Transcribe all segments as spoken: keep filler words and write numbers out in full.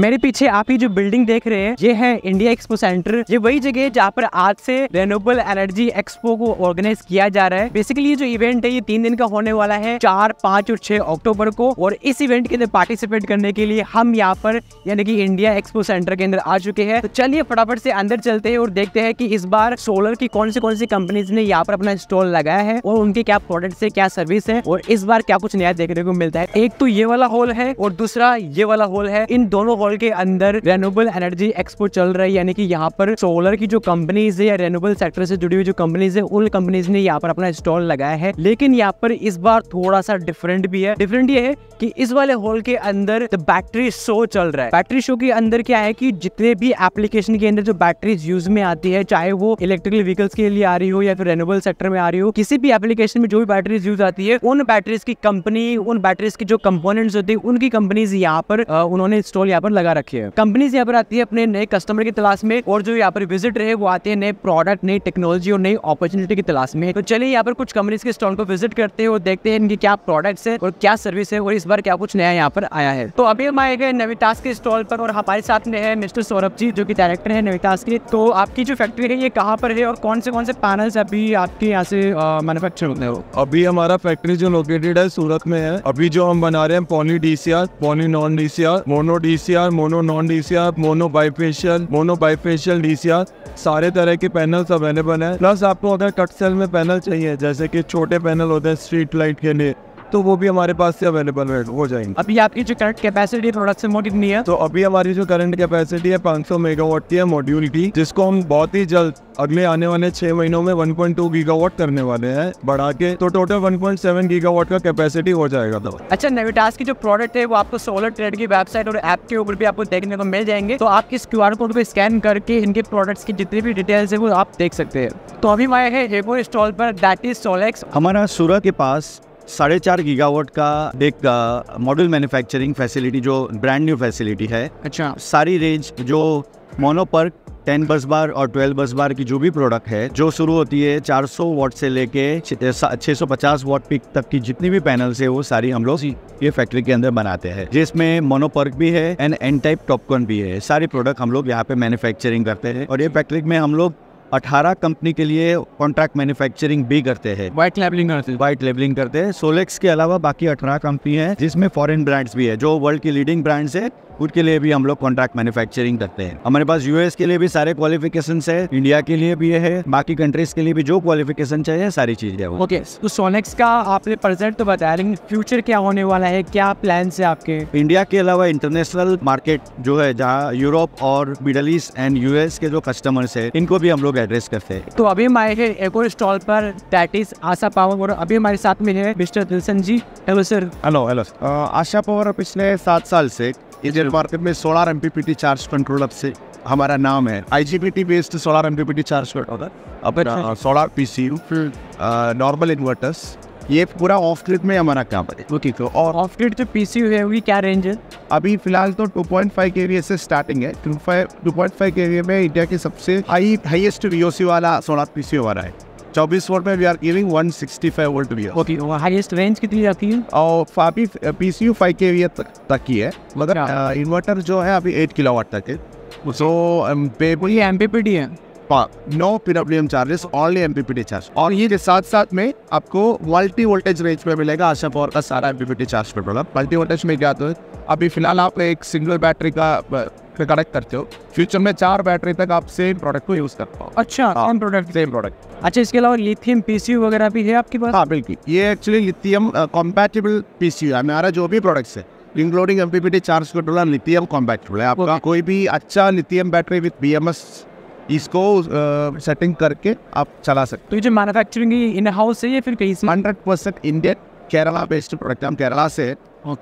मेरे पीछे आप ये जो बिल्डिंग देख रहे हैं ये है इंडिया एक्सपो सेंटर। ये वही जगह है जहाँ पर आज से रेन्यूएबल एनर्जी एक्सपो को ऑर्गेनाइज किया जा रहा है। बेसिकली ये जो इवेंट है ये तीन दिन का होने वाला है, चार, पाँच और छह अक्टूबर को। और इस इवेंट के अंदर पार्टिसिपेट करने के लिए हम यहाँ पर यानी कि इंडिया एक्सपो सेंटर के अंदर आ चुके हैं। तो चलिए फटाफट से अंदर चलते हैं और देखते हैं कि इस बार सोलर की कौन सी कौन सी कंपनीज ने यहाँ पर अपना स्टॉल लगाया है और उनके क्या प्रोडक्ट है, क्या सर्विस है और इस बार क्या कुछ नया देखने को मिलता है। एक तो ये वाला हॉल है और दूसरा ये वाला हॉल है। इन दोनों हॉल के अंदर रेन्यूएबल एनर्जी एक्सपो चल रही है, यानी कि यहाँ पर सोलर की जो कंपनीज है या रेन्यूएबल सेक्टर से जुड़ी हुई जो कंपनीज है उन कंपनीज ने यहाँ पर अपना स्टॉल लगाया है। लेकिन यहाँ पर इस बार थोड़ा सा डिफरेंट भी है। डिफरेंट ये है कि इस वाले हॉल के अंदर द बैटरी शो चल रहा है। बैटरी शो के अंदर क्या है कि जितने भी एप्लीकेशन के अंदर जो बैटरीज यूज में आती है, चाहे वो इलेक्ट्रिकल व्हीकल्स के लिए आ रही हो या फिर रेन्यूएबल सेक्टर में आ रही हो, किसी भी एप्लीकेशन में जो भी बैटरीज यूज आती है उन बैटरीज की कंपनी, उन बैटरीज की जो कंपोनेंट्स होती है उनकी कंपनीज यहाँ पर उन्होंने स्टॉल यहाँ पर लगा रखी है। कंपनीज यहाँ पर आती है अपने नए कस्टमर की तलाश में और जो यहाँ पर विजिटर है वो आते हैं नए प्रोडक्ट, नई टेक्नोलॉजी और नई अपॉर्चुनिटी की तलाश में। तो चलिए यहाँ पर कुछ कंपनीज के स्टॉल को विजिट करते हैं और देखते हैं इनकी क्या प्रोडक्ट्स है और क्या सर्विस है और इस बार क्या कुछ नया यहाँ पर आया है। तो अभी हम आए गए नेवितास के स्टॉल पर और हमारे साथ में है मिस्टर सौरभ जी जो की डायरेक्टर है नेवितास के। तो आपकी जो फैक्ट्री है ये कहाँ पर है और कौन से कौन से पैनल्स अभी आपके यहाँ से मैन्युफैक्चर होते हो? अभी हमारा फैक्ट्री जो लोकेटेड है सूरत में है। अभी जो हम बना रहे हैं poly DCR, poly non DCR, mono DCR, mono non DCR, mono bifacial, mono bifacial DCR, सारे तरह के पैनल्स अवेलेबल हैं। प्लस आपको अगर कट सेल में पैनल चाहिए जैसे कि छोटे पैनल होते हैं स्ट्रीट लाइट के लिए तो वो भी हमारे पास से अवेलेबल हो जाएंगे। अभी आपकी जो करंट कैपेसिटी प्रोडक्ट से मोटी नहीं है? तो अभी हमारी जो करंट कैपेसिटी है पाँच सौ मेगावाट की है मॉड्यूल की, जिसको हम बहुत ही जल्द अगले आने वाले छह महीनों में वन पॉइंट टू गीगावाट करने वाले हैं बढ़ा के, तो total one point seven gigawatt का कैपेसिटी हो जाएगा तब। अच्छा, नेविटास की जो प्रोडक्ट है वो आपको सोलर ट्रेड की वेबसाइट और ऐप के ऊपर भी आपको देखने को मिल जाएंगे। तो आप इस क्यू आर कोड को स्कैन करके इनके प्रोडक्ट्स की जितनी भी डिटेल्स है वो आप देख सकते हैं। तो अभी आए हैं एक और स्टॉल पर, दैट इज सोलेक्स। हमारा सूरत के पास साढ़े चार गीगावाट का एक मॉड्यूल मैन्युफैक्चरिंग फैसिलिटी जो ब्रांड न्यू फैसिलिटी है। अच्छा, सारी रेंज जो मोनोपर्क टेन बस बार और ट्वेल्व बस बार की जो भी प्रोडक्ट है जो शुरू होती है चार सौ वाट से लेके छह सौ पचास वाट पिक तक की जितनी भी पैनल्स है वो सारी हम लोग ये फैक्ट्री के अंदर बनाते हैं, जिसमें मोनोपर्क भी है एंड एन टाइप टॉपकॉर्न भी है। सारी प्रोडक्ट हम लोग यहाँ पे मैन्युफैक्चरिंग करते हैं और ये फैक्ट्री में हम लोग अठारह कंपनी के लिए कॉन्ट्रैक्ट मैन्युफैक्चरिंग भी करते हैं, व्हाइट लेबलिंग करते हैं, व्हाइट लेबलिंग करते हैं। सोलेक्स के अलावा बाकी अठारह कंपनी है जिसमें फॉरेन ब्रांड्स भी है, जो वर्ल्ड की लीडिंग ब्रांड्स है उनके लिए भी हम लोग कॉन्ट्रैक्ट मैन्युफैक्चरिंग करते हैं। हमारे पास यूएस के लिए भी सारे क्वालिफिकेशंस है, इंडिया के लिए भी है, बाकी कंट्रीज के लिए भी जो क्वालिफिकेशन चाहिए सारी चीजें है। ओके, तो सोलेक्स का आपने प्रेजेंट तो बताया, लेकिन फ्यूचर क्या होने वाला है, क्या प्लान्स है आपके? इंडिया के अलावा इंटरनेशनल मार्केट जो है जहाँ यूरोप और मिडल ईस्ट एंड यूएस के जो कस्टमर्स है इनको भी हम लोग एड्रेस करते हैं। तो अभी हम आए हैं एक और स्टॉल पर, दैट इज आशा पावर और अभी हमारे साथ में है mister Dilson ji. Hello sir. Hello hello. Asha power पिछले सात साल से इंडियन मार्केट में सोलर एमपीपीटी चार्ज कंट्रोलर से हमारा नाम है। IGBT based solar MPPT charge controller, अपना सोलर पीसीयू, नॉर्मल इन्वर्टर्स, ये पूरा ऑफ ग्रिड में हमारा काम है। ओके, तो और ऑफ ग्रिड जो पीसीयू है वो क्या रेंज है? अभी फिलहाल तो टू पॉइंट फाइव केवीए से स्टार्टिंग है। टू पॉइंट फाइव केवीए में इंडिया के सबसे हाई हाईएस्ट वीओसी वाला सोलर पीसीयू वाला है। चौबीस वोल्ट में we are giving one sixty five volt V. Okay, highest range कितनी जाती है? और अभी पीसीयू फाइव केवीए तक की है, मगर इन्वर्टर जो है अभी एट किलोवाट तक है। सो ये एमपीपीटी है, no PWM chargers, only MPPT charge. और ये के साथ साथ में आपको मल्टी वोल्टेज रेंज में मिलेगा आशा पावर का सारा MPPT charge petrol. Multi voltage में क्या होता है, अभी फिलहाल आप एक सिंगल बैटरी का कनेक्ट करते हो, फ्यूचर में चार बैटरी तक आप सेम प्रोडक्ट को यूज कर पाओ। अच्छा, सेम प्रोडक्ट, सेम प्रोडक्ट। अच्छा, इसके अलावा लिथियम पीसीयू वगैरह भी है आपके पास? हाँ बिल्कुल, ये एक्चुअली लिथियम कॉम्पैटिबल पीसीयू है। हमारा जो भी प्रोडक्ट्स है including MPPT charge controller lithium compatible है। आपका कोई भी अच्छा लिथियम बैटरी विद बीएमएस इसको सेटिंग uh, करके आप चला सकते। तो ये जो मैन्युफैक्चरिंग इन हाउस है या फिर कहीं से? Hundred percent Indian, Kerala based product. हम केरला से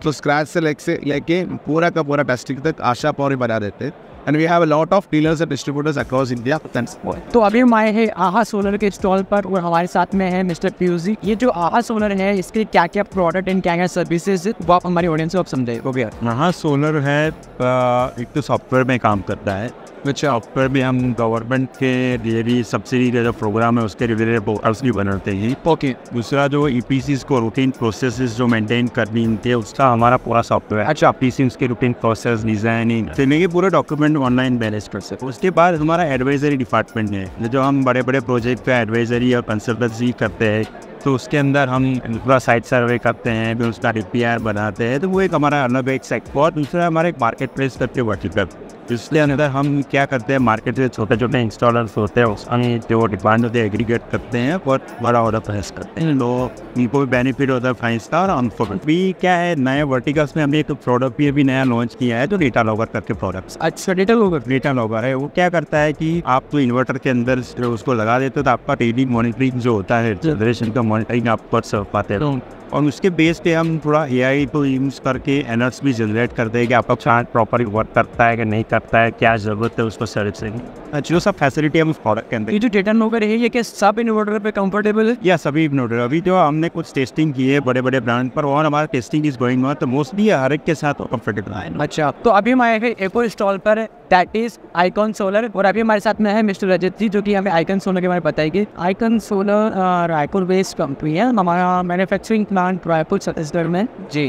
तो स्क्रैच से लेके लेके पूरा का पूरा टेस्टिंग तक आशा पावर बना देते हैं। and we have a lot of dealers and distributors across India. Thanks. तो अभी हम आए हैं आहा सोलर के स्टॉल पर और हमारे साथ में है मिस्टर पीयूष जी। ये जो आहा सोलर है इसके क्या क्या प्रोडक्ट एंड क्या क्या सर्विसेज वो आप हमारी ऑडियंस को आप समझाइए। ओके, आहा सोलर है एक तो सॉफ्टवेयर में काम करता है, विच सॉफ्टवेयर में हम गवर्नमेंट के लिए भी सब्सिडी का जो प्रोग्राम है उसके रिलेटेड प्रोग्राम्स भी बनाते हैं। ओके, दूसरा जो ई पी सीज को रूटीन प्रोसेसेस जो मेंटेन करनी है उसका हमारा पूरा सॉफ्टवेयर। अच्छा, ई पी सी उसके रूटीन प्रोसेस डिजाइनिंग ये पूरा डॉक्यूमेंट ऑनलाइन मैनेज कर सकते। उसके बाद हमारा एडवाइजरी डिपार्टमेंट है, जो हम बड़े बड़े प्रोजेक्ट पे एडवाइजरी और कंसल्टेंसी करते हैं। तो उसके अंदर हम पूरा साइट सर्वे करते हैं, फिर उसका डीपीआर बनाते हैं। तो वो एक हमारा अलग एक सेक्टर। और दूसरा हमारा एक मार्केट प्लेस करके वर्टिकल, इसलिए अंदर हम क्या करते हैं मार्केट में छोटे छोटे इंस्टॉलर्स होते हैं उसमें जो डिमांड होते हैं एग्रीगेट करते हैं और बड़ा ऑर्डर प्लेस करते हैं। लोग उनको भी बेनिफिट होता है फाइन स्टार। और हमको भी क्या है नए वर्टिकल्स में हमने एक प्रोडक्ट भी अभी नया लॉन्च किया है, तो डेटा लॉगर करके प्रोडक्ट्स। अच्छा, डेटा लॉगर डेटा लॉगर है वो क्या करता है कि आप तो इन्वर्टर के अंदर उसको लगा देते हो तो आपका डेली मॉनिटरिंग जो होता है जनरेशन का मॉनिटरिंग आप कर सक पाते हैं। और उसके बेस पे हम थोड़ा एआई को यूज़ करके एनर्जी भी जनरेट करते हैं कि आपका प्लांट प्रॉपरली वर्क करता है कि नहीं करता है, क्या जरूरत है उसको सर्विसिंग। अच्छा, सब फैसिलिटी हम प्रोडक्ट के अंदर। ये जो डेटा लॉगर है ये क्या सब इन्वर्टर पे कंफर्टेबल है? या सभी इन्वर्टर। अभी जो हमने कुछ टेस्टिंग की है बड़े बड़े ब्रांड पर और हमारा टेस्टिंग इज गोइंग ऑन, तो मोस्टली हर एक के साथ कंफर्टेबल है। अच्छा, तो अभी हम आए हैं एक और स्टॉल पर, दैट इज आइकॉन सोलर। और अभी हमारे साथ में है मिस्टर रजत जी, जो कि हमें आइकॉन सोलर के बारे में बताएंगे। Icon Solar Raipur based company है, हमारा मैन्युफैक्चरिंग रायपुर छत्तीसगढ़ में जी,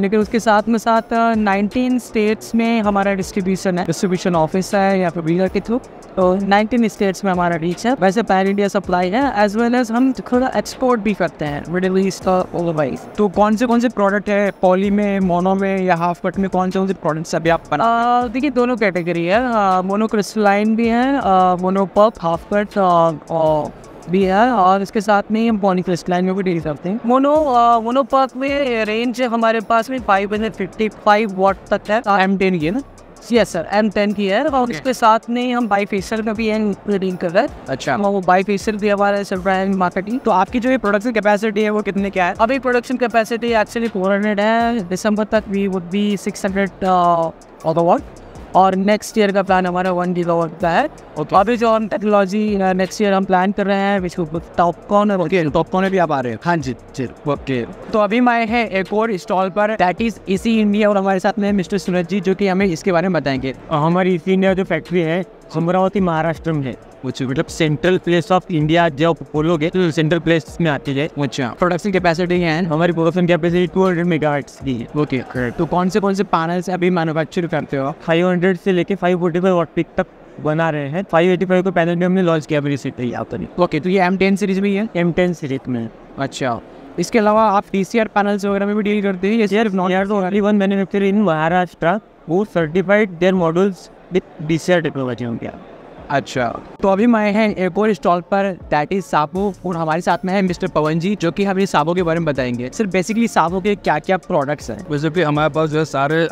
लेकिन उसके साथ में साथ नाइनटीन स्टेट्स में हमारा डिस्ट्रीब्यूशन है, डिस्ट्रीब्यूशन ऑफिस है या फिर डीलर के थ्रू। तो नाइनटीन स्टेट्स में हमारा रीच है, वैसे पैन इंडिया सप्लाई है, एज वेल एज हम थोड़ा एक्सपोर्ट भी करते हैं मिडिल ईस्ट और वाइज। तो कौन से कौन से प्रोडक्ट है पॉली में, मोनो में या हाफ कट में, कौन से कौन से प्रोडक्ट्स अभी आप बना? देखिए दोनों कैटेगरी है, मोनो क्रिस्टलाइन भी है, मोनो पप हाफ कट भी है, और इसके साथ में हम पॉली क्रिस्टलाइन में भी डील करते हैं। मोनो मोनो पप में रेंज है हमारे पास में five hundred fifty five watt तक है, एम टेन की है ना? यस सर, एम टेन की है। और इसके साथ में हम बाई फेशियल में भी डील कर रहे हैं। अच्छा, वो बाई फेशियल भी हमारा चल रहा है मार्केटिंग। तो आपकी जो ये प्रोडक्शन कैपेसिटी है वो कितने क्या है? अभी production capacity actually four hundred है, दिसंबर तक we would be six hundred ऑटोवॉट, और नेक्स्ट ईयर का प्लान हमारा वन गीगावाट का है। okay. अभी जो हम टेक्नोलॉजी नेक्स्ट ईयर हम प्लान कर रहे हैं विच टॉप कॉर्नर होती है, टॉप कॉर्नर भी आप आ रहे हैं। हाँ जी जी, ओके। तो अभी मैं है एक और स्टॉल पर, दैट इज इसी इंडिया, और हमारे साथ में मिस्टर सूरज जी जो कि हमें इसके बारे में बताएंगे। हमारी इसी इंडिया जो फैक्ट्री है अमरावती महाराष्ट्र में है, मतलब सेंट्रल प्लेस ऑफ इंडिया जब बोलोगे तो सेंट्रल प्लेस में आती है। अच्छा, प्रोडक्शन कैपेसिटी है हमारी, production capacity two hundred megawatts की है। ओके, तो कौन से कौन से पैनल्स अभी मैन्युफैक्चर करते हो? फाइव हंड्रेड से लेके five forty five watt peak तक बना रहे हैं। फाइव एटी फाइव को पैनल में हमने लॉन्च किया रिसेंटली। ओके, तो ये एम टेन सीरीज में है? एम टेन सीरीज में। अच्छा, इसके अलावा आप टीसीआर पैनल्स वगैरह में भी डील करते हैं? वन मैन्युफैक्चर इन महाराष्ट्र वो certified their models with TCR technology होंगे। अच्छा, तो अभी मैं हैं एक और स्टॉल पर, दैट इज साबू, और हमारे साथ में है मिस्टर पवन जी जो कि हमें साबू के बारे में बताएंगे। सर बेसिकली साबू के क्या क्या प्रोडक्ट्स हैं? वैसे भी हमारे पास जो है सारे आ,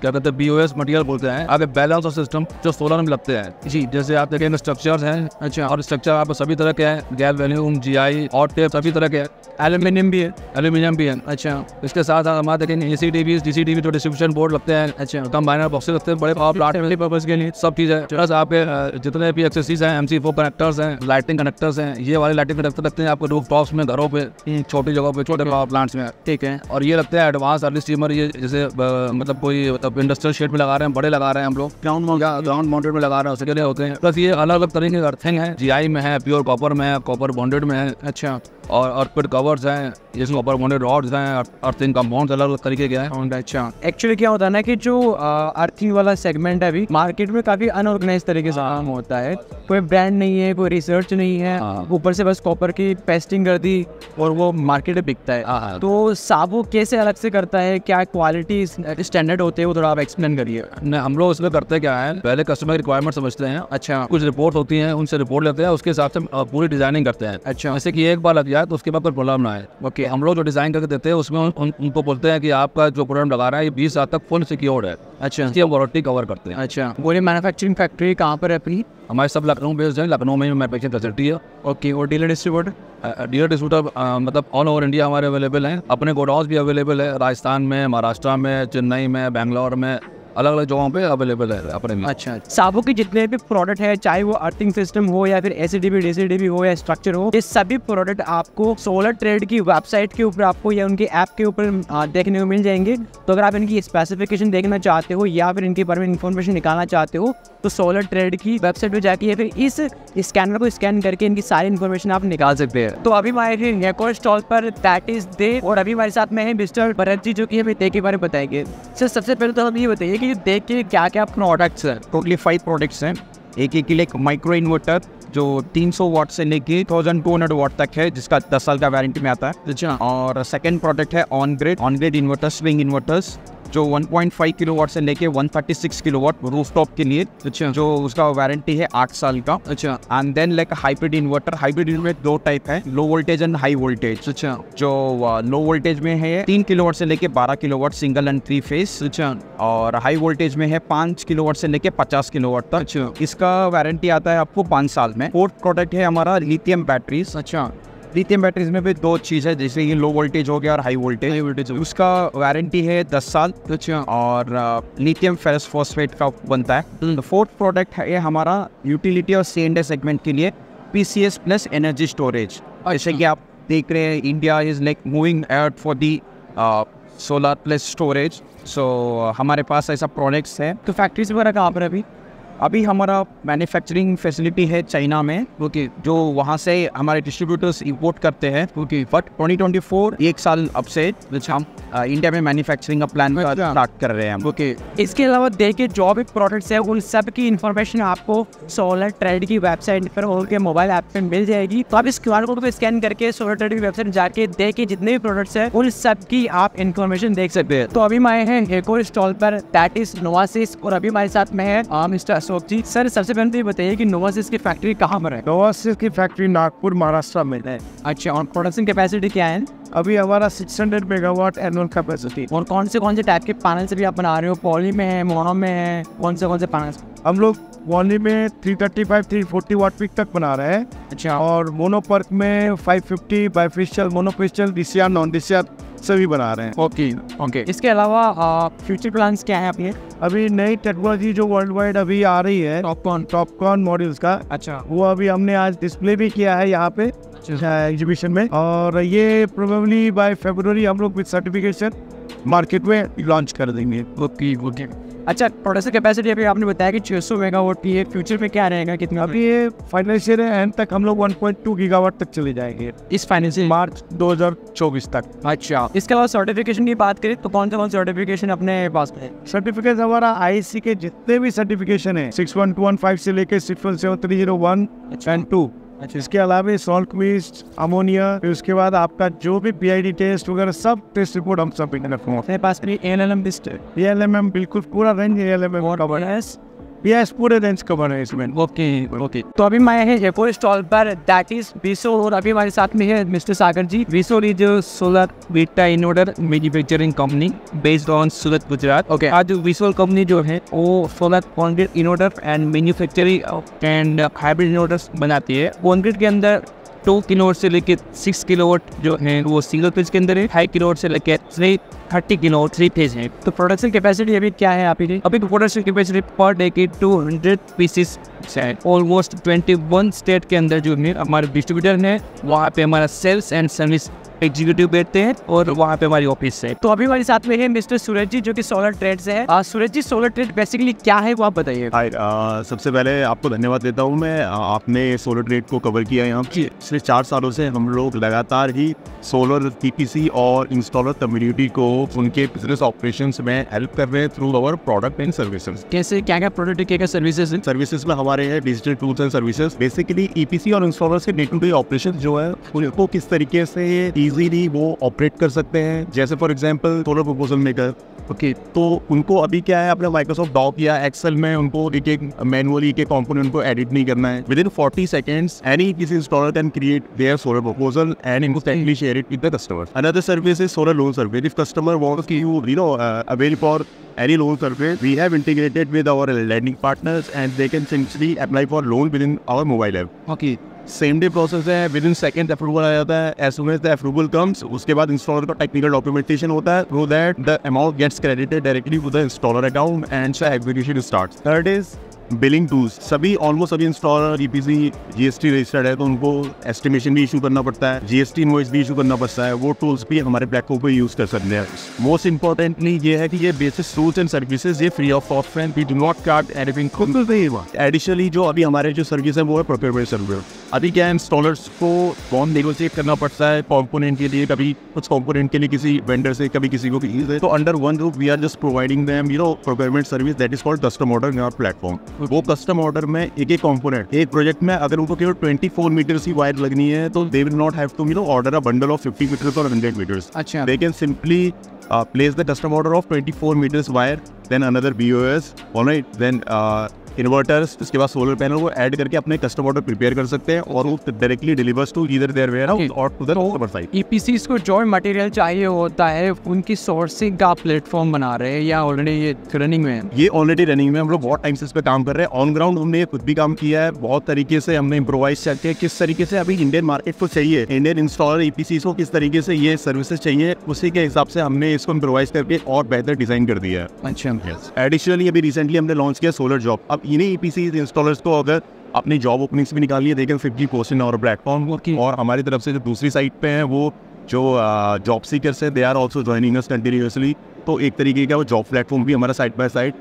क्या कहते हैं बीओएस मटेरियल बोलते हैं, आप बैलेंस ऑफ सिस्टम जो सोलर में लगते हैं जी, जैसे आप देखें स्ट्रक्चर है। अच्छा, और स्ट्रक्चर आप सभी तरह के हैं, गैलवेनियम, जी आई और टेप सभी तरह के हैं, एल्यूमिनियम भी है एल्यूमिनियम भी है। अच्छा, इसके साथ हमारे देखें A C DB D C DB जो डिस्ट्रीब्यूशन बोर्ड लगते हैं। अच्छा, कंबाइनर बॉक्सेस लगते हैं बड़े पावर पर्पज के लिए, सब चीज़ है। प्लस आप जितने भी एक्सेसरीज हैं, एम सी फोर कनेक्टर्स हैं, लाइटिंग कनेक्टर्स हैं, ये वाले लाइटिंग कनेक्टर लगते हैं आपको रूफ टॉप्स में, घरों पे, छोटी जगहों पे, छोटे पावर प्लांट्स में। ठीक है, और ये लगते हैं एडवांस अर्ली स्टीमर, ये जैसे मतलब कोई मतलब इंडस्ट्रियल शेड में लगा रहे हैं, बड़े लगा रहे हैं हम लोग, ग्राउंड माउंटेड में लगा रहे हैं, उसके लिए होते हैं। प्लस ये अलग अलग तरह के अर्थिंग है, जी आई में है, प्योर कॉपर में है, कॉपर बॉन्डेड में है। अच्छा, और अर्पिड कवर्स हैं, जिसमें कॉपर बॉन्डेड रॉड्स हैं, अर्थिंग कंपाउंड अलग अलग तरीके के हैं। अच्छा, एक्चुअली क्या होता है ना कि जो अर्थिंग वाला सेगमेंट है अभी मार्केट में काफी अनऑर्गेनाइज तरीके से होता है, कोई ब्रांड नहीं है, कोई रिसर्च नहीं है, ऊपर से बस कॉपर की पेस्टिंग कर दी और वो मार्केट में बिकता है। तो साबू कैसे अलग से करता है, क्या क्वालिटी स्टैंडर्ड होते हैं, वो थोड़ा आप एक्सप्लेन करिए। हम लोग उसमें करते क्या है, पहले कस्टमर की रिक्वायरमेंट समझते हैं। अच्छा, कुछ रिपोर्ट होती है, उनसे रिपोर्ट लेते हैं, उसके हिसाब से पूरी डिजाइनिंग करते हैं। अच्छा, जैसे कि एक बार लग जाए तो उसके बाद कोई प्रॉब्लम ना आए। ओके, हम लोग जो डिजाइन करके देते हैं उसमें उनको बोलते हैं कि आपका जो प्रोडक्ट लगा रहा है ये बीस साल तक फुल सिक्योर्ड है। अच्छा, इसकी वारंटी कवर करते हैं। अच्छा, बोले मैन्युफैक्चरिंग फैक्ट्री कहाँ पर है अपनी? हमारे सब लखनऊ बेस्ड है, लखनऊ में मैन्युफैक्चरिंग फैसिलिटी है। ओके, और डीलर डिस्ट्रीब्यूटर? डीलर डिस्ट्रीब्यूटर मतलब ऑल ओवर इंडिया हमारे अवेलेबल हैं, अपने गोडाउन भी अवेलेबल है, राजस्थान में, महाराष्ट्र में, चेन्नई में, बेंगलोर में, अलग अलग जगहों पे अवेलेबल है अपने। अच्छा, साबू के जितने भी प्रोडक्ट है, चाहे वो अर्थिंग सिस्टम हो या फिर एसीडीबी डीसीडीबी हो या स्ट्रक्चर हो, ये सभी प्रोडक्ट आपको सोलर ट्रेड की वेबसाइट के ऊपर आपको या उनके ऐप के ऊपर देखने को मिल जाएंगे। तो अगर आप इनकी स्पेसिफिकेशन देखना चाहते हो या फिर इनके बारे में इन्फॉर्मेशन निकालना चाहते हो तो सोलर ट्रेड की वेबसाइट पर जाके या फिर इस स्कैनर को स्कैन करके इनकी सारी इन्फॉर्मेशन आप निकाल सकते हैं। तो अभी हमारे निकोस्ट स्टॉल पर दैट इज दे, और अभी हमारे साथ में है मिस्टर भरत जी जो कि हमें दे के बारे में बताएंगे। सर सबसे पहले तो हम ये बताइए कि दे के क्या क्या प्रोडक्ट्स हैं। टोटली फाइव प्रोडक्ट्स हैं। एक एक के लिए माइक्रो इन्वर्टर जो तीन सौ वाट से लेके बारह सौ वाट तक है, जिसका दस साल का वारंटी में आता है। अच्छा। और सेकंड प्रोडक्ट है on grid on grid inverter, swing inverters जो एक पॉइंट पाँच किलोवाट से लेके एक सौ छत्तीस किलोवाट रूफटॉप के लिए। अच्छा। जो उसका वारंटी है आठ साल का। अच्छा। And then like hybrid inverter, hybrid inverter दो टाइप है, low voltage and high voltage. अच्छा। जो लो वोल्टेज में है तीन किलोवाट से लेके बारह kilowatt single and three phase. अच्छा। और हाई वोल्टेज में है पाँच किलोवाट से लेके पचास किलोवाट तक। अच्छा। इसका वारंटी आता है आपको पाँच साल में। फोर्थ प्रोडक्ट है हमारा लिथियम बैटरीज। अच्छा। लिथियम बैटरीज में भी दो चीज है, जैसे ये लो वोल्टेज हो गया और हाई वोल्टेज, हाई वोल्टेज उसका वारंटी है दस साल। अच्छा। और लिथियम फेरस फॉस्फेट का बनता है। फोर्थ प्रोडक्ट है हमारा यूटिलिटी और सीएनडी सेगमेंट के लिए पीसीएस प्लस एनर्जी स्टोरेज। जैसे कि आप देख रहे हैं India is like moving out for the solar plus storage, so हमारे पास ऐसा प्रोडक्ट्स है। तो फैक्ट्रीज वगैरह कहाँ पर अभी अभी हमारा मैन्युफैक्चरिंग फैसिलिटी है चाइना में। ओके। जो वहाँ से हमारे डिस्ट्रीब्यूटर्स इंपोर्ट करते हैं। Okay. But twenty twenty four एक साल अब से हम इंडिया में मैन्युफैक्चरिंग का प्लान स्टार्ट कर रहे हैं। ओके। इसके अलावा देखिए जो भी प्रोडक्ट्स हैं उन सब की इन्फॉर्मेशन आपको सोलर ट्रेड की वेबसाइट पर उनके मोबाइल ऐप पर मिल जाएगी। तो आप इस क्यू आर कोड को स्कैन करके सोलर ट्रेड की वेबसाइट जाके देखिए जितने भी प्रोडक्ट्स हैं उन सब की आप इन्फॉर्मेशन देख सकते हैं। तो अभी मैं है एक और स्टॉल पर दैट इज नोवासिस, और अभी हमारे साथ में है मिस्टर अशोक जी। सर सबसे पहले तो ये बताइए कि नोवासिस की फैक्ट्री कहाँ पर है। नोवासिस की फैक्ट्री नागपुर महाराष्ट्र में है। अच्छा। और प्रोडक्शन कैपेसिटी क्या है? अभी हमारा छह सौ मेगावाट एनुअल कैपेसिटी। और कौन से कौन से टाइप के पैनल से भी आप बना रहे हो? पॉली में है, मोनो में है, कौन से कौन से पैनल? हम लोग पॉली में तीन सौ पैंतीस, तीन सौ चालीस वाट पीक तक बना रहे हैं। अच्छा। और मोनोपर्क में पाँच सौ पचास, bifacial, monofacial, DCR, non DCR सभी बना रहे हैं। ओके। ओके। इसके अलावा फ्यूचर प्लान्स क्या है आपके? अभी नई टेक्नोलॉजी जो वर्ल्ड वाइड अभी आ रही है टॉपकॉन टॉपकॉन मॉड्यूल्स का। अच्छा। वो अभी हमने आज डिस्प्ले भी किया है यहाँ पे एग्जीबिशन में, और ये प्रोबेबली बाय फरवरी हम लोग विद सर्टिफिकेशन मार्केट में लॉन्च कर देंगे। ओके। ओके। अच्छा। प्रोडक्शन कैपेसिटी अभी आपने बताया कि छह सौ मेगावाट की है, फ्यूचर में क्या रहेगा कितना? अभी ये फाइनेंशियल एंड तक हम लोग एक पॉइंट दो गीगावाट तक चले जाएंगे इस फाइनेंशियल मार्च दो हज़ार चौबीस तक। अच्छा। इसके अलावा सर्टिफिकेशन की बात करें तो कौन से कौन से सर्टिफिकेशन अपने पास है? सर्टिफिकेट हमारा आईसी के जितने भी सर्टिफिकेशन है six one two one five से लेके six one seven three zero one. अच्छा। टू। अच्छा। इसके अलावा सॉल्ट क्विस्ट, अमोनिया, फिर उसके बाद आपका जो भी पीआईडी टेस्ट वगैरह सब टेस्ट रिपोर्ट हम सब अपने पास में। एएलएमएम लिस्ट, एएलएमएम बिल्कुल पूरा रेंज एएलएमएम कवर है, पीएस पूरे रेंज कवर है इसमें। ओके। ओके। तो अभी मैं है एक और स्टॉल पर दैट इज वीसो, और अभी हमारे साथ में है मिस्टर सागर जी। वीसो is solar beta inverter manufacturing company based on Surat, Gujarat. Okay. आज वीसो कंपनी जो है वो solar concrete inverter and manufacturing and hybrid inverters बनाती है। कॉन्क्रीट के अंदर टू किलोवाट से लेके सिक्स किलोवाट जो है वो सिंगल फेज के अंदर है, फाइव किलोवाट से लेके three thirty kilowatt three phase है। तो प्रोडक्शन कैपेसिटी अभी क्या है आपकी? अभी प्रोडक्शन कैपेसिटी पर डे की टू हंड्रेड पीसेस है। ऑलमोस्ट ट्वेंटी वन स्टेट के अंदर जो है हमारे डिस्ट्रीब्यूटर है, वहाँ पे हमारा सेल्स एंड सर्विस एग्जीक्यूटिव बैठते हैं और वहाँ पे हमारी ऑफिस है। तो अभी हमारे साथ में है मिस्टर सूरज जी जो कि सोलर ट्रेड से है। Suraj ji, solar trade basically क्या है वो आप बताइए। सबसे पहले आपको धन्यवाद देता हूँ मैं, आपने सोलर ट्रेड को कवर किया यहाँ। पिछले चार सालों से हम लोग लगातार ही सोलर टीपीसी और इंस्टॉलर कम्युनिटी को उनके बिजनेस ऑपरेशंस में हेल्प कर रहे हैं through our product and services. कैसे, क्या क्या प्रोडक्ट, क्या क्या सर्विसेज? सर्विसेज में हमारे हैं digital tools and services. Basically EPC और इंस्टॉलर्स के डे टू डे ऑपरेशन जो है उनको किस तरीके से इजीली वो ऑपरेट कर सकते हैं, जैसे for example solar proposal maker. Okay. तो उनको अभी क्या है, अपने माइक्रोसॉफ्ट डॉ या एक्सेल में उनको एक एक मैनुअली के कंपोनेंट को एडिट नहीं करना है। Within forty seconds any किसी installer can create their solar proposal and इनको technically share it with the customer. Another service is solar loan service. If customer wants to you know avail for any loan service, we have integrated with our lending partners and they can simply apply for loan within our mobile app. Okay. Same day process है, within second approval आ जाता है, as soon as the approval comes उसके बाद installer का technical documentation होता है, through that the amount gets credited directly to the installer account and the execution starts. Third is billing tools. सभी almost सभी इंस्टॉलर ईपीसी जीएसटी रजिस्टर्ड है, तो उनको एस्टिमेशन भी इशू करना पड़ता है, जीएसटी इनवॉइस भी इशू करना पड़ता है, वो टूल्स भी हमारे प्लेटफॉर्म पे यूज कर सकते हैं। मोस्ट इंपॉर्टेंटली ये है कि ये बेसिस टूल्स एंड सर्विसेज ये फ्री ऑफ कॉस्ट है, we do not charge anything. Additionally जो अभी हमारे जो सर्विस है वो है प्रोक्योरमेंट सर्विस। अभी क्या इंस्टॉलर्स को बॉन्ड नेगोशिएट करना पड़ता है कॉम्पोनेंट के लिए, कभी कुछ कॉम्पोनेंट के लिए किसी वेंडर से, कभी किसी को किसी से, तो under one roof we are just providing them you know procurement service that is called custom order in our platform. वो कस्टम ऑर्डर में एक एक कॉम्पोनेंट एक प्रोजेक्ट में अगर उनको केवल चौबीस मीटर की वायर लगनी है तो they will not have to you know order a bundle of fifty metres और हंड्रेड मीटर्स। अच्छा, they can simply place the custom order of चौबीस metres wire, then another BOS, alright, then inverters, उसके बाद solar panel को add करके अपने custom order prepare कर सकते हैं और वो directly delivers to either their warehouse और to the customer side. EPCs को जो मटेरियल चाहिए होता है उनकी सोर्सिंग का प्लेटफॉर्म बना रहे हैं या ऑलरेडी ये रनिंग में है? ये ऑलरेडी रनिंग में, हम लोग बहुत टाइम से इस पे काम कर रहे हैं। ऑन ग्राउंड हमने खुद भी काम किया है, बहुत तरीके से हमने इम्प्रोवाइज करके किस तरीके से अभी इंडियन मार्केट को चाहिए, इंडियन इंस्टॉलर ईपीसीज को किस तरीके से ये सर्विसेज चाहिए, उसी के हिसाब से हमने इसको इम्प्रोवाइज करके और बेहतर डिजाइन कर दिया है। अच्छा, एडिशनली अभी रिसेंटली हमने लॉन्च किया सोलर जॉब। अब इन्हीं ईपीसी इंस्टॉलर्स को अगर अपनी जॉब ओपनिंग्स भी निकाली है, देखें फिफ्टी परसेंट और प्लेटफॉर्म, और हमारी तरफ से जो दूसरी साइड पे हैं वो जो जॉब सीकर्स हैं they are also joining us continuously, तो एक तरीके का वो जॉब प्लेटफॉर्म भी हमारा साइड बाय साइड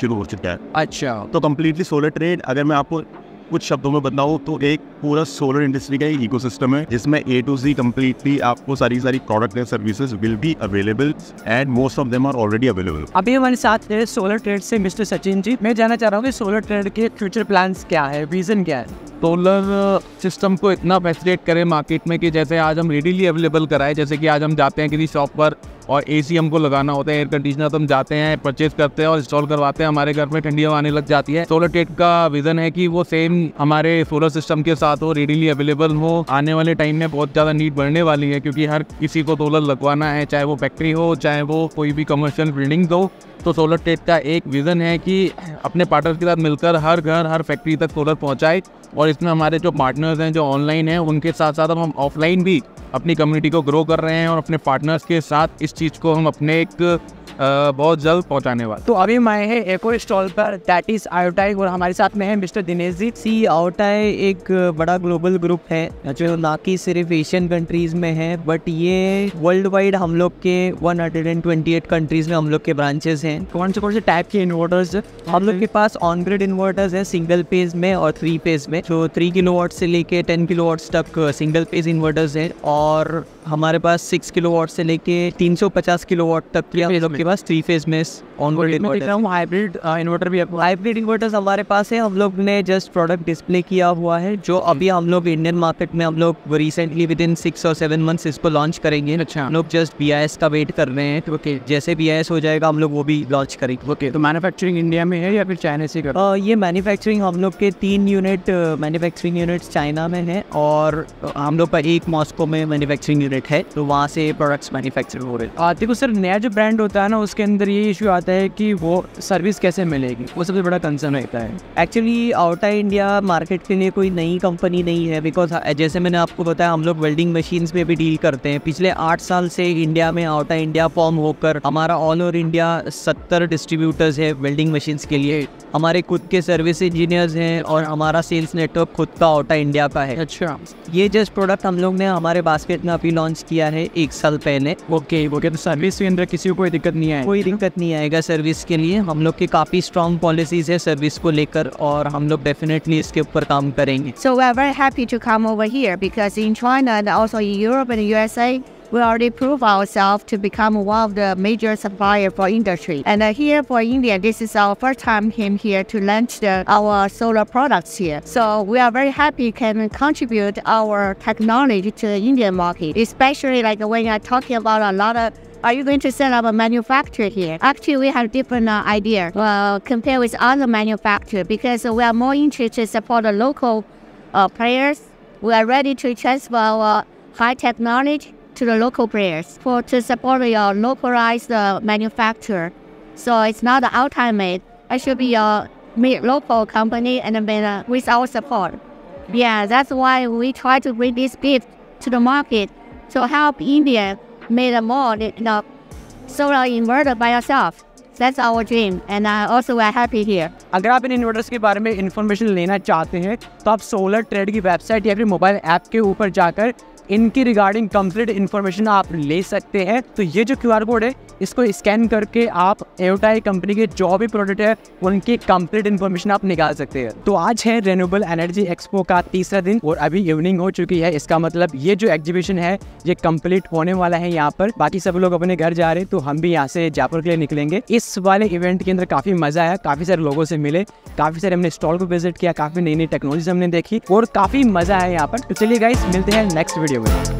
शुरू हो चुका है। अच्छा, तो कम्प्लीटली सोलर ट्रेड अगर मैं आपको कुछ शब्दों में बताऊँ तो एक पूरा सोलर इंडस्ट्री का एक इकोसिस्टम है जिसमें ए टू जी कम्प्लीटली आपको सारी सारी product and services will be available and most of them are already available. अभी हमारे साथ है सोलर ट्रेड से मिस्टर सचिन जी। मैं जानना चाह रहा हूँ कि सोलर ट्रेड के फ्यूचर प्लान्स क्या है, विजन क्या है? सोलर सिस्टम को इतना फैसिलिटेट करें मार्केट में कि जैसे आज हम रेडीली अवेलेबल कराएं, जैसे कि आज हम जाते हैं किसी शॉप पर और एसी हमको लगाना होता है, एयर कंडीशनर, तो हम जाते हैं परचेज करते हैं और इंस्टॉल करवाते हैं, हमारे घर में ठंडी हवा आने लग जाती है। सोलर ट्रेड का विजन है कि वो सेम हमारे सोलर सिस्टम के साथ हो, रेडीली अवेलेबल हो। आने वाले टाइम में बहुत ज़्यादा नीड बढ़ने वाली है क्योंकि हर किसी को सोलर लगवाना है, चाहे वो फैक्ट्री हो, चाहे वो कोई भी कमर्शियल बिल्डिंग्स हो। तो सोलर ट्रेड का एक विज़न है कि अपने पार्टनर्स के साथ मिलकर हर घर हर फैक्ट्री तक सोलर पहुँचाए, और इसमें हमारे जो पार्टनर्स हैं जो ऑनलाइन हैं उनके साथ साथ हम ऑफलाइन भी अपनी कम्युनिटी को ग्रो कर रहे हैं और अपने पार्टनर्स के साथ इस चीज़ को हम अपने एक आ, बहुत जल्द पहुंचाने वाले। तो अभी मैं है एको स्टॉल पर, दैट इज आयोटेक, और हमारे साथ में है मिस्टर दिनेश जी। सी आयोटेक एक बड़ा ग्लोबल ग्रुप है जो ना कि सिर्फ एशियन कंट्रीज़ में है बट ये वर्ल्ड वाइड हम लोग के एक सौ अट्ठाईस कंट्रीज़ में हम लोग के ब्रांचेस हैं। कौन से कौन से टाइप के इन्वर्टर्स हम लोग के पास? ऑन ग्रिड इन्वर्टर्स हैं सिंगल पेज में और थ्री पेज में, जो थ्री किलो वाट से लेके टेन किलो वाट तक सिंगल पेज इन्वर्टर्स हैं, और हमारे पास सिक्स किलो वाट से लेके तीन सौ पचास किलो वाट तक के पास थ्री फेज में ऑनवर्ड इन्वर्टर, हाइब्रिड इन्वर्टर भी। हाइब्रिड इन्वर्टर्स हमारे पास है, हम लोग ने जस्ट प्रोडक्ट डिस्प्ले किया हुआ है जो अभी हम लोग इंडियन मार्केट में हम लोग रिसेंटली विद इन सिक्स और सेवन मंथ्स इसको लॉन्च करेंगे। अच्छा, हम लोग जस्ट बी आई एस का वेट कर रहे हैं, ओके, जैसे बी आई एस हो जाएगा हम लोग वो भी लॉन्च करेंगे। ओके, तो मैनुफैक्चरिंग इंडिया में है या फिर चाइना से कर? ये मैनुफैक्चरिंग हम लोग के तीन यूनिट मैनुफैक्चरिंग यूनिट चाइना में है और हम लोग का एक मॉस्को में मैनुफैक्चरिंग यूनिट है, तो वहाँ से प्रोडक्ट्स मैनुफैक्चर हो रहे हैं। देखो सर, नया जो ब्रांड होता है ना उसके अंदर ये इशू आता है कि वो सर्विस कैसे मिलेगी, वो सबसे बड़ा कंसर्न रहता है। Actually out of India market के लिए कोई नई कंपनी नहीं है, बिकॉज जैसे मैंने आपको बताया हम लोग वेल्डिंग मशीन्स में भी डील करते हैं। पिछले आठ साल से इंडिया में आउट ऑफ इंडिया फॉर्म होकर हमारा ऑल ओवर इंडिया सत्तर डिस्ट्रीब्यूटर्स है वेल्डिंग मशीन्स के लिए, हमारे खुद के सर्विस इंजीनियर्स हैं और हमारा सेल्स नेटवर्क खुद का आउट ऑफ इंडिया का है। अच्छा, ये जस्ट प्रोडक्ट हम लोग ने हमारे बास्केट में अभी लॉन्च किया है एक साल पहले। ओके ओके, तो सर्विस के अंदर किसी को कोई दिक्कत नहीं आएगी? कोई दिक्कत नहीं आएगा सर्विस के लिए, हम लोग की काफ़ी स्ट्रॉन्ग पॉलिसीज है सर्विस को लेकर और हम लोग डेफिनेटली इसके ऊपर काम करेंगे। So we are very happy to come over here because in China and also in Europe and U S A we already proved ourselves to become one of the major supplier for industry. And uh, here for India, this is our first time came here to launch the, our solar products here. So we are very happy can contribute our technology to the Indian market. Especially like when you are talking about a lot of, are you going to set up a manufacturer here? Actually, we have different uh, idea uh, compared with other manufacturer because we are more interested to support the local uh, players. We are ready to transfer our high technology to the local players for to support your localized uh, manufacturer. So it's not the ultimate. It should be a local company and then uh, with our support. Yeah, that's why we try to bring this gift to the market to help India make a more you know, solar inverter by yourself. That's our dream, and uh, also we are happy here. अगर आप इन inverters के बारे में information लेना चाहते हैं तो आप सोलर ट्रेड की वेबसाइट या फिर मोबाइल ऐप के ऊपर जाकर इनकी रिगार्डिंग कंप्लीट इन्फॉर्मेशन आप ले सकते हैं। तो ये जो क्यूआर कोड है इसको स्कैन करके आप एयोटाई कंपनी के जो भी प्रोडक्ट है उनकी कंप्लीट इन्फॉर्मेशन आप निकाल सकते हैं। तो आज है रिन्यूएबल एनर्जी एक्सपो का तीसरा दिन और अभी इवनिंग हो चुकी है। इसका मतलब ये जो एग्जीबिशन है ये कंप्लीट होने वाला है। यहाँ पर बाकी सब लोग अपने घर जा रहे हैं तो हम भी यहाँ से जयपुर के लिए निकलेंगे। इस वाले इवेंट के अंदर काफी मजा आया, काफी सारे लोगों से मिले, काफी सारे हमने स्टॉल को विजिट किया, काफी नई नई टेक्नोलॉजी हमने देखी और काफी मजा आया यहाँ पर। तो चलिए गाइस मिलते हैं नेक्स्ट वीडियो में।